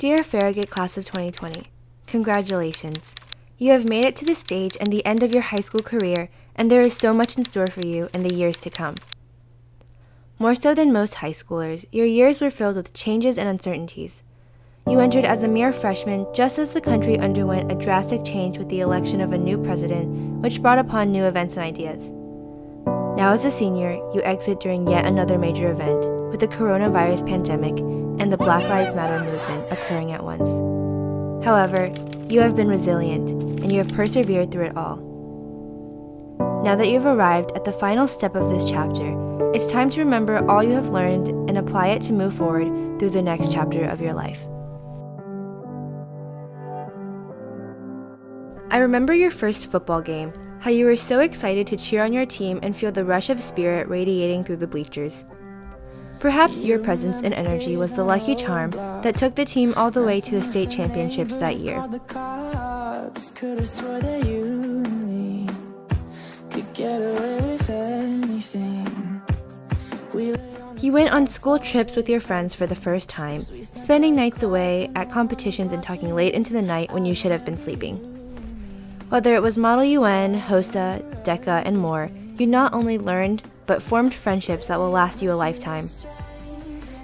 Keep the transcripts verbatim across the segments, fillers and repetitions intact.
Dear Farragut Class of twenty twenty, congratulations. You have made it to the stage and the end of your high school career, and there is so much in store for you in the years to come. More so than most high schoolers, your years were filled with changes and uncertainties. You entered as a mere freshman just as the country underwent a drastic change with the election of a new president, which brought upon new events and ideas. Now as a senior, you exit during yet another major event, with the coronavirus pandemic and the Black Lives Matter movement occurring at once. However, you have been resilient, and you have persevered through it all. Now that you've arrived at the final step of this chapter, it's time to remember all you have learned and apply it to move forward through the next chapter of your life. I remember your first football game, how you were so excited to cheer on your team and feel the rush of spirit radiating through the bleachers. Perhaps your presence and energy was the lucky charm that took the team all the way to the state championships that year. You went on school trips with your friends for the first time, spending nights away at competitions and talking late into the night when you should have been sleeping. Whether it was Model U N, HOSA, DECA, and more, you not only learned, but formed friendships that will last you a lifetime.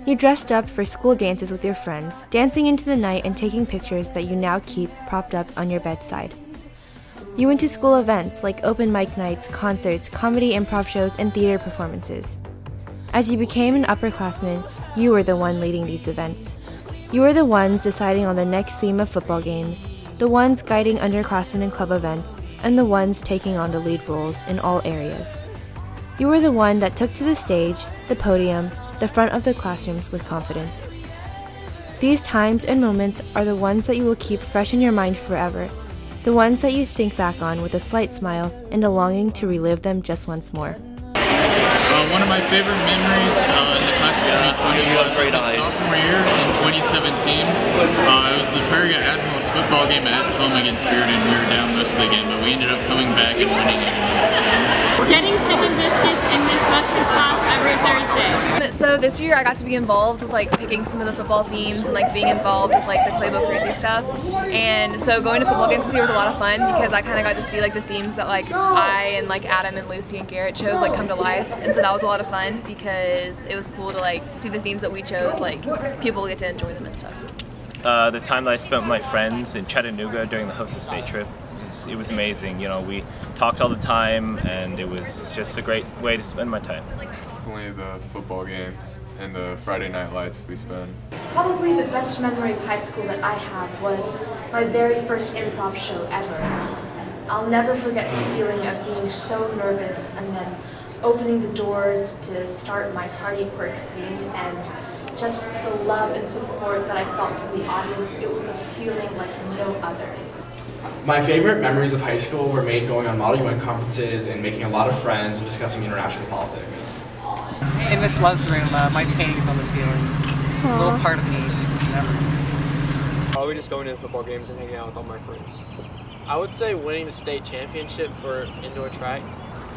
You dressed up for school dances with your friends, dancing into the night and taking pictures that you now keep propped up on your bedside. You went to school events like open mic nights, concerts, comedy improv shows, and theater performances. As you became an upperclassman, you were the one leading these events. You were the ones deciding on the next theme of football games, the ones guiding underclassmen in club events, and the ones taking on the lead roles in all areas. You were the one that took to the stage, the podium, the front of the classrooms with confidence. These times and moments are the ones that you will keep fresh in your mind forever, the ones that you think back on with a slight smile and a longing to relive them just once more. Uh, one of my favorite memories uh, in the class of twenty twenty was my sophomore year in twenty seventeen. Uh, it was the Farragut Admirals football game at home against Bearden. We were down most of the game, but we ended up coming back and winning it. Getting chicken biscuits in Miss Buxton's class every Thursday. So this year I got to be involved with like picking some of the football themes and like being involved with like the Claybo Crazy stuff. And so going to football games this year was a lot of fun because I kind of got to see like the themes that like I and like Adam and Lucy and Garrett chose like come to life. And so that was a lot of fun because it was cool to like see the themes that we chose, like people get to enjoy them and stuff. Uh, the time that I spent with my friends in Chattanooga during the Hostess Day trip, it was, it was amazing. You know, we talked all the time and it was just a great way to spend my time. Definitely the football games and the Friday night lights we spend. Probably the best memory of high school that I have was my very first improv show ever. I'll never forget the feeling of being so nervous and then opening the doors to start my party quirk scene and just the love and support that I felt from the audience. It was a feeling like no other. My favorite memories of high school were made going on Model U N conferences and making a lot of friends and discussing international politics. In Miss Love's room, uh, my painting's on the ceiling. It's a little part of me. It's never. Probably just going to the football games and hanging out with all my friends. I would say winning the state championship for indoor track.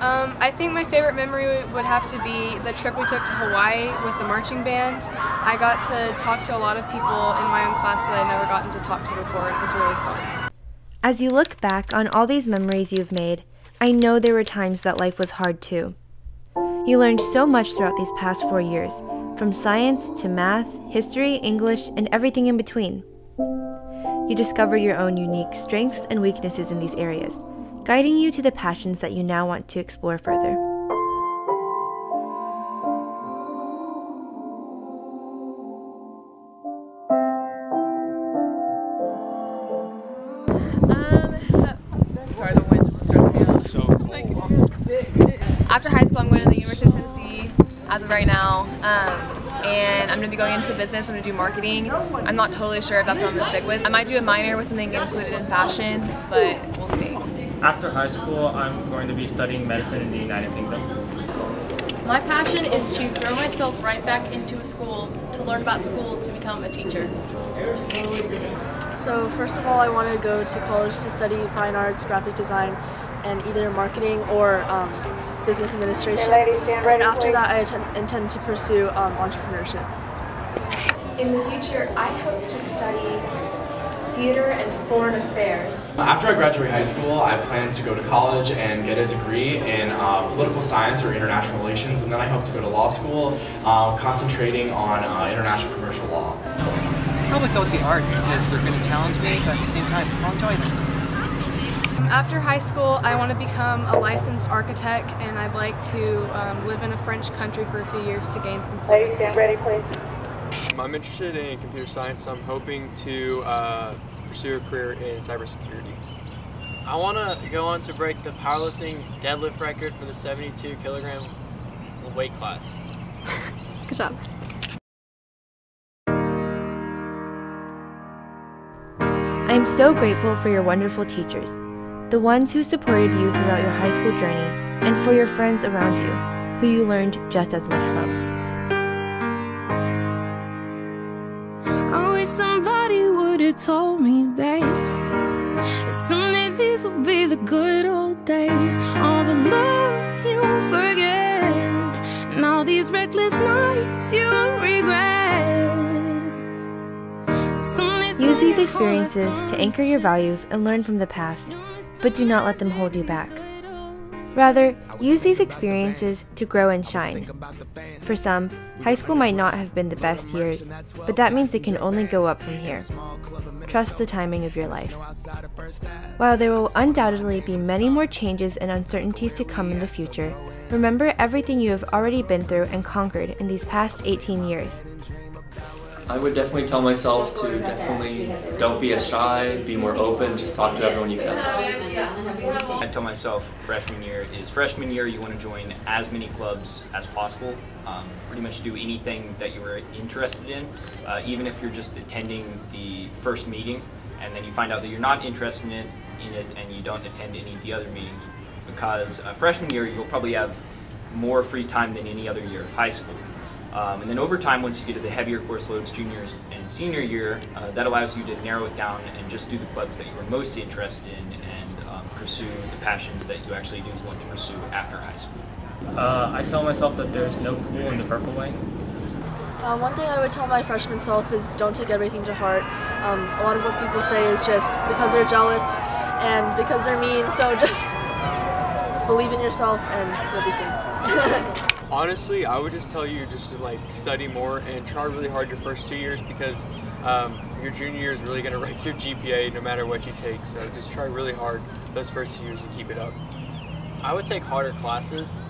Um, I think my favorite memory would have to be the trip we took to Hawaii with the marching band. I got to talk to a lot of people in my own class that I'd never gotten to talk to before, and it was really fun. As you look back on all these memories you've made, I know there were times that life was hard too. You learned so much throughout these past four years, from science to math, history, English, and everything in between. You discovered your own unique strengths and weaknesses in these areas, guiding you to the passions that you now want to explore further. Um, so, sorry, the wind just stressed me out. So after high school, I'm going to the University of Tennessee as of right now, um, and I'm going to be going into business. I'm going to do marketing. I'm not totally sure if that's what I'm going to stick with. I might do a minor with something included in fashion, but we'll see. After high school, I'm going to be studying medicine in the United Kingdom. My passion is to throw myself right back into a school, to learn about school, to become a teacher. So first of all, I want to go to college to study fine arts, graphic design, and either marketing or um, business administration. And then after that, I intend to pursue um, entrepreneurship. In the future, I hope to study theater and foreign affairs. After I graduate high school, I plan to go to college and get a degree in uh, political science or international relations, and then I hope to go to law school, uh, concentrating on uh, international commercial law. I'll probably go with the arts because they're going to challenge me, but at the same time, I'll enjoy them. After high school, I want to become a licensed architect, and I'd like to um, live in a French country for a few years to gain some fluency. Ready, please. I'm interested in computer science, so I'm hoping to uh, pursue a career in cybersecurity. I want to go on to break the powerlifting deadlift record for the seventy-two kilogram weight class. Good job. I'm so grateful for your wonderful teachers, the ones who supported you throughout your high school journey, and for your friends around you, who you learned just as much from. I wish somebody would have told me, babe, someday these will be the good old days. All the love you forget, and all these reckless nights you regret. Someday, someday. Use these experiences to anchor your values and learn from the past, but do not let them hold you back. Rather, use these experiences to grow and shine. For some, high school might not have been the best years, but that means it can only go up from here. Trust the timing of your life. While there will undoubtedly be many more changes and uncertainties to come in the future, remember everything you have already been through and conquered in these past eighteen years. I would definitely tell myself to definitely don't be as shy, be more open, just talk to everyone you can. I tell myself freshman year is freshman year. You want to join as many clubs as possible. Um, pretty much do anything that you were interested in, uh, even if you're just attending the first meeting and then you find out that you're not interested in it, in it and you don't attend any of the other meetings. Because uh, freshman year you'll probably have more free time than any other year of high school. Um, and then over time, once you get to the heavier course loads, juniors and senior year, uh, that allows you to narrow it down and just do the clubs that you are most interested in and um, pursue the passions that you actually do want to pursue after high school. Uh, I tell myself that there's no cool in the purple way. Um, one thing I would tell my freshman self is don't take everything to heart. Um, a lot of what people say is just because they're jealous and because they're mean, so just believe in yourself and you'll be good. Honestly, I would just tell you just to like study more and try really hard your first two years because um, your junior year is really going to wreck your G P A no matter what you take. So just try really hard those first two years to keep it up. I would take harder classes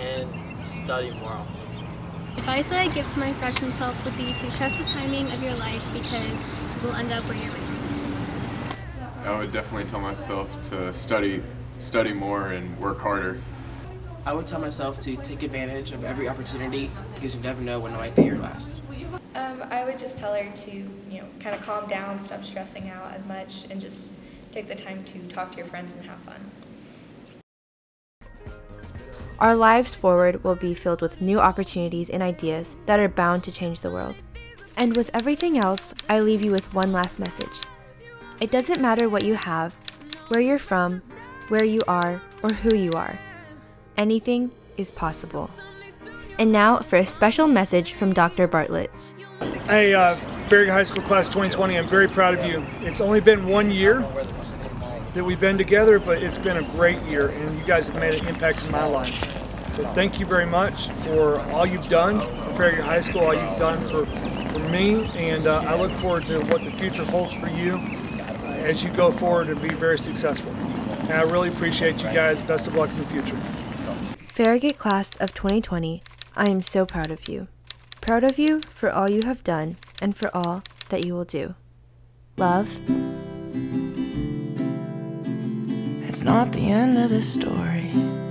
and study more often. Advice that I give to my freshman self would be to trust the timing of your life because you will end up where you're meant to be. I would definitely tell myself to study, study more and work harder. I would tell myself to take advantage of every opportunity because you never know when it might be your last. Um, I would just tell her to, you know, kind of calm down, stop stressing out as much, and just take the time to talk to your friends and have fun. Our lives forward will be filled with new opportunities and ideas that are bound to change the world. And with everything else, I leave you with one last message. It doesn't matter what you have, where you're from, where you are, or who you are. Anything is possible. And now for a special message from Doctor Bartlett. Hey, uh, Bearden High School Class twenty twenty, I'm very proud of you. It's only been one year that we've been together, but it's been a great year, and you guys have made an impact in my life. So thank you very much for all you've done for Bearden High School, all you've done for, for me, and uh, I look forward to what the future holds for you as you go forward and be very successful. And I really appreciate you guys. Best of luck in the future. Farragut Class of twenty twenty, I am so proud of you. Proud of you for all you have done and for all that you will do. Love. It's not the end of the story.